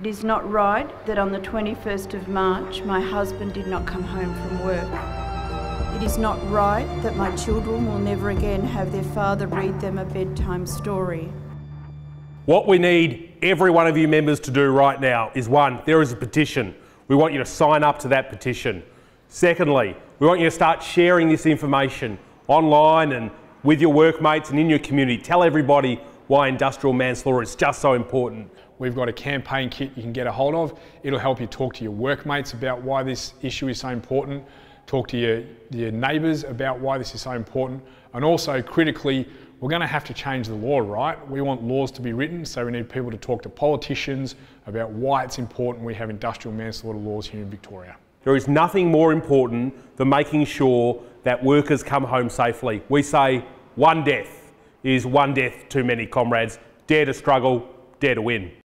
It is not right that on the 21st of March, my husband did not come home from work. It is not right that my children will never again have their father read them a bedtime story. What we need every one of you members to do right now is one, there is a petition. We want you to sign up to that petition. Secondly, we want you to start sharing this information online and with your workmates and in your community. Tell everybody why industrial manslaughter is just so important. We've got a campaign kit you can get a hold of. It'll help you talk to your workmates about why this issue is so important, talk to your neighbours about why this is so important, and also critically, we're going to have to change the law, right? We want laws to be written, so we need people to talk to politicians about why it's important we have industrial manslaughter laws here in Victoria. There is nothing more important than making sure that workers come home safely. We say one death is one death too many, comrades. Dare to struggle, dare to win.